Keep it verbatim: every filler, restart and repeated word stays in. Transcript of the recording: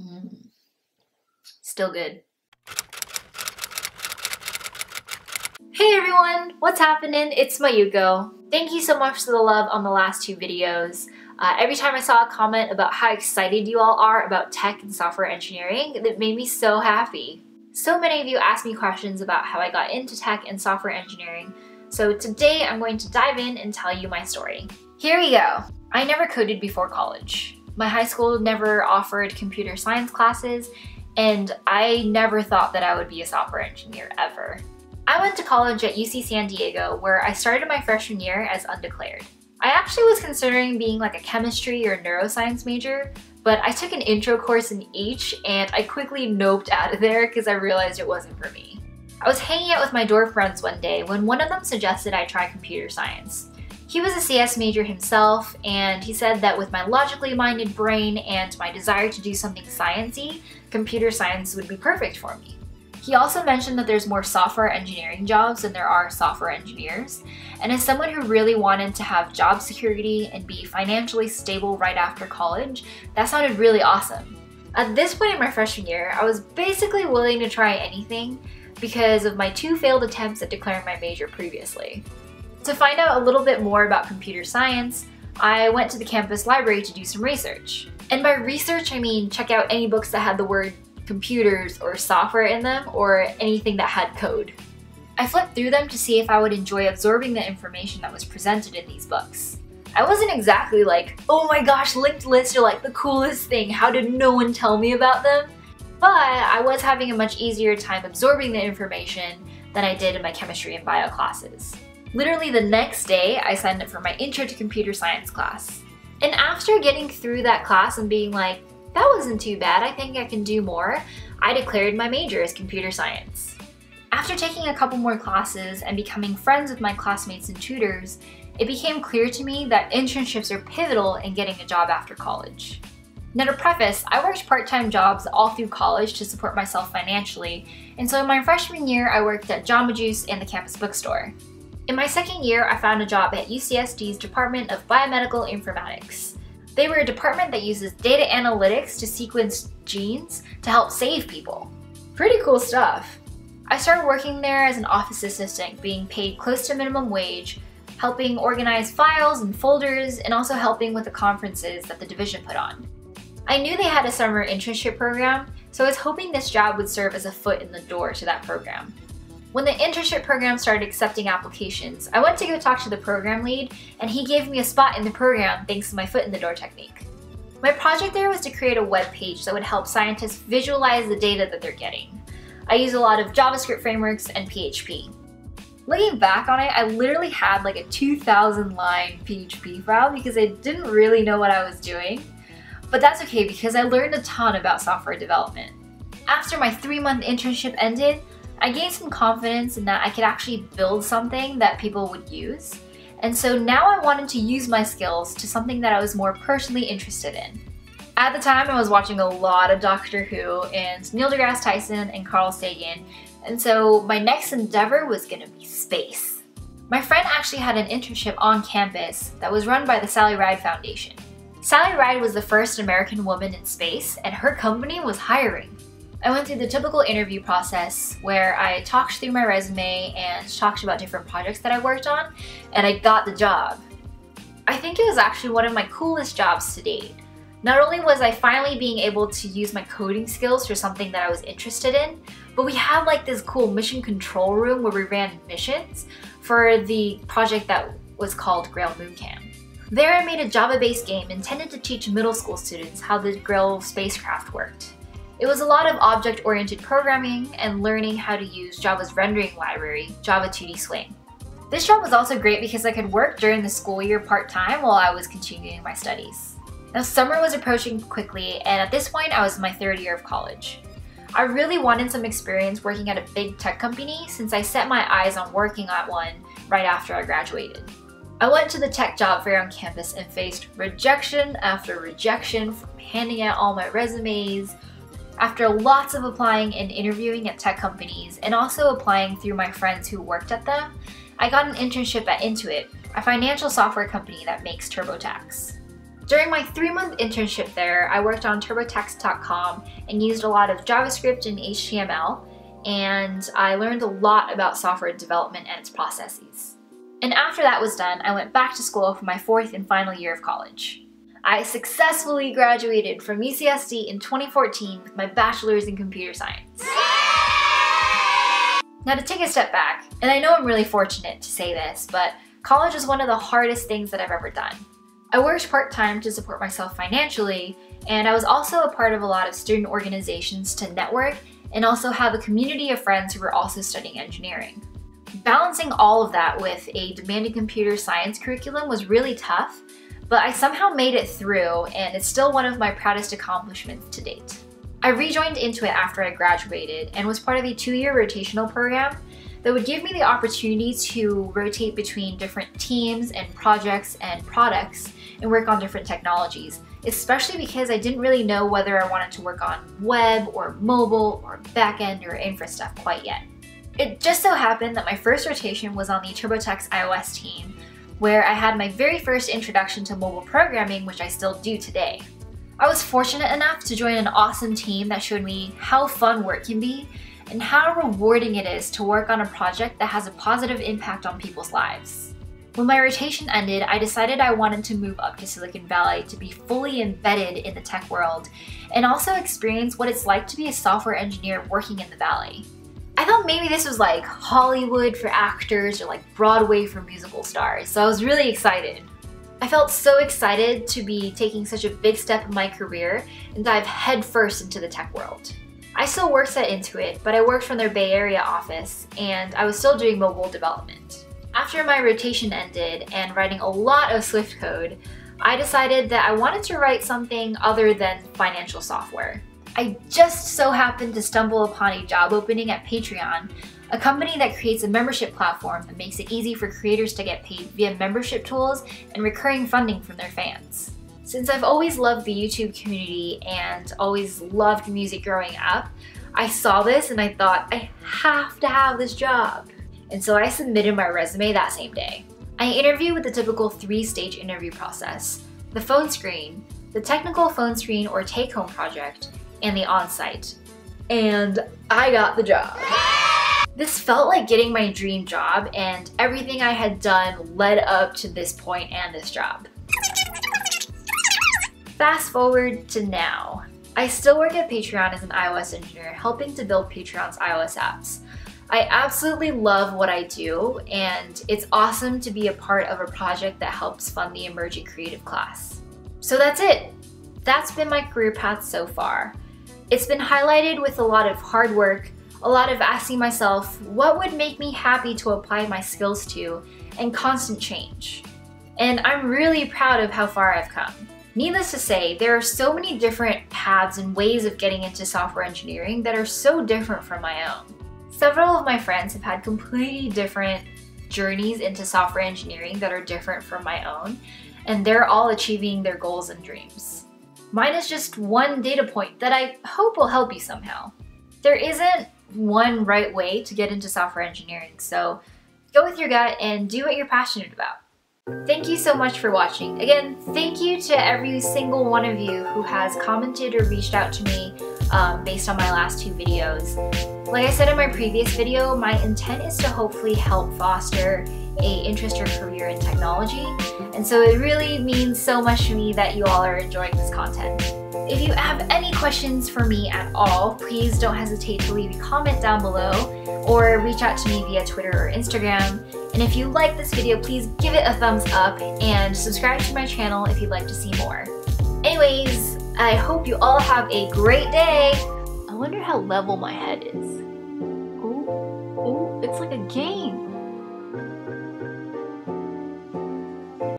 Mm. Still good. Hey everyone, what's happening? It's Mayuko. Thank you so much for the love on the last two videos. Uh, every time I saw a comment about how excited you all are about tech and software engineering, that made me so happy. So many of you asked me questions about how I got into tech and software engineering, so today I'm going to dive in and tell you my story. Here we go. I never coded before college. My high school never offered computer science classes, and I never thought that I would be a software engineer ever. I went to college at U C San Diego, where I started my freshman year as undeclared. I actually was considering being like a chemistry or neuroscience major, but I took an intro course in each and I quickly noped out of there because I realized it wasn't for me. I was hanging out with my dorm friends one day when one of them suggested I try computer science. He was a C S major himself, and he said that with my logically minded brain and my desire to do something sciencey, computer science would be perfect for me. He also mentioned that there's more software engineering jobs than there are software engineers, and as someone who really wanted to have job security and be financially stable right after college, that sounded really awesome. At this point in my freshman year, I was basically willing to try anything because of my two failed attempts at declaring my major previously. To find out a little bit more about computer science, I went to the campus library to do some research. And by research, I mean check out any books that had the word computers or software in them, or anything that had code. I flipped through them to see if I would enjoy absorbing the information that was presented in these books. I wasn't exactly like, oh my gosh, linked lists are like the coolest thing, how did no one tell me about them? But I was having a much easier time absorbing the information than I did in my chemistry and bio classes. Literally the next day, I signed up for my intro to computer science class. And after getting through that class and being like, that wasn't too bad, I think I can do more, I declared my major as computer science. After taking a couple more classes and becoming friends with my classmates and tutors, it became clear to me that internships are pivotal in getting a job after college. Now to preface, I worked part-time jobs all through college to support myself financially, and so in my freshman year I worked at Jamba Juice and the campus bookstore. In my second year, I found a job at U C S D's Department of Biomedical Informatics. They were a department that uses data analytics to sequence genes to help save people. Pretty cool stuff. I started working there as an office assistant, being paid close to minimum wage, helping organize files and folders, and also helping with the conferences that the division put on. I knew they had a summer internship program, so I was hoping this job would serve as a foot in the door to that program. When the internship program started accepting applications, I went to go talk to the program lead, and he gave me a spot in the program thanks to my foot in the door technique. My project there was to create a web page that would help scientists visualize the data that they're getting. I use a lot of JavaScript frameworks and P H P. Looking back on it, I literally had like a two thousand line P H P file because I didn't really know what I was doing, but that's okay because I learned a ton about software development. After my three-month internship ended, I gained some confidence in that I could actually build something that people would use, and so now I wanted to use my skills to something that I was more personally interested in. At the time, I was watching a lot of Doctor Who and Neil deGrasse Tyson and Carl Sagan, and so my next endeavor was going to be space. My friend actually had an internship on campus that was run by the Sally Ride Foundation. Sally Ride was the first American woman in space, and her company was hiring. I went through the typical interview process where I talked through my resume and talked about different projects that I worked on, and I got the job. I think it was actually one of my coolest jobs to date. Not only was I finally being able to use my coding skills for something that I was interested in, but we had like this cool mission control room where we ran missions for the project that was called Grail Mooncam. There I made a Java-based game intended to teach middle school students how the Grail spacecraft worked. It was a lot of object-oriented programming and learning how to use Java's rendering library, Java two D Swing. This job was also great because I could work during the school year part-time while I was continuing my studies. Now, summer was approaching quickly, and at this point, I was in my third year of college. I really wanted some experience working at a big tech company since I set my eyes on working at one right after I graduated. I went to the tech job fair on campus and faced rejection after rejection from handing out all my resumes, after lots of applying and interviewing at tech companies, and also applying through my friends who worked at them, I got an internship at Intuit, a financial software company that makes TurboTax. During my three-month internship there, I worked on TurboTax dot com and used a lot of JavaScript and H T M L, and I learned a lot about software development and its processes. And after that was done, I went back to school for my fourth and final year of college. I successfully graduated from U C S D in twenty fourteen with my bachelor's in computer science. Now, to take a step back, and I know I'm really fortunate to say this, but college is one of the hardest things that I've ever done. I worked part-time to support myself financially, and I was also a part of a lot of student organizations to network and also have a community of friends who were also studying engineering. Balancing all of that with a demanding computer science curriculum was really tough, but I somehow made it through, and it's still one of my proudest accomplishments to date. I rejoined Intuit after I graduated and was part of a two-year rotational program that would give me the opportunity to rotate between different teams and projects and products and work on different technologies, especially because I didn't really know whether I wanted to work on web or mobile or backend or infra stuff quite yet. It just so happened that my first rotation was on the TurboTax iOS team, where I had my very first introduction to mobile programming, which I still do today. I was fortunate enough to join an awesome team that showed me how fun work can be and how rewarding it is to work on a project that has a positive impact on people's lives. When my rotation ended, I decided I wanted to move up to Silicon Valley to be fully embedded in the tech world and also experience what it's like to be a software engineer working in the Valley. I thought maybe this was like Hollywood for actors or like Broadway for musical stars, so I was really excited. I felt so excited to be taking such a big step in my career and dive headfirst into the tech world. I still worked at Intuit, but I worked from their Bay Area office, and I was still doing mobile development. After my rotation ended and writing a lot of Swift code, I decided that I wanted to write something other than financial software. I just so happened to stumble upon a job opening at Patreon, a company that creates a membership platform that makes it easy for creators to get paid via membership tools and recurring funding from their fans. Since I've always loved the YouTube community and always loved music growing up, I saw this and I thought, I have to have this job. And so I submitted my resume that same day. I interviewed with the typical three-stage interview process: the phone screen, the technical phone screen or take-home project, and the on-site. And I got the job. This felt like getting my dream job, and everything I had done led up to this point and this job. Fast forward to now. I still work at Patreon as an iOS engineer, helping to build Patreon's iOS apps. I absolutely love what I do, and it's awesome to be a part of a project that helps fund the emerging creative class. So that's it. That's been my career path so far. It's been highlighted with a lot of hard work, a lot of asking myself, what would make me happy to apply my skills to, and constant change. And I'm really proud of how far I've come. Needless to say, there are so many different paths and ways of getting into software engineering that are so different from my own. Several of my friends have had completely different journeys into software engineering that are different from my own, and they're all achieving their goals and dreams. Mine is just one data point that I hope will help you somehow. There isn't one right way to get into software engineering, so go with your gut and do what you're passionate about. Thank you so much for watching. Again, thank you to every single one of you who has commented or reached out to me um, based on my last two videos. Like I said in my previous video, my intent is to hopefully help foster an interest or career in technology, and so it really means so much to me that you all are enjoying this content. If you have any questions for me at all, please don't hesitate to leave a comment down below or reach out to me via Twitter or Instagram. And if you like this video, please give it a thumbs up and subscribe to my channel if you'd like to see more. Anyways, I hope you all have a great day. I wonder how level my head is. Oh, oh, it's like a game.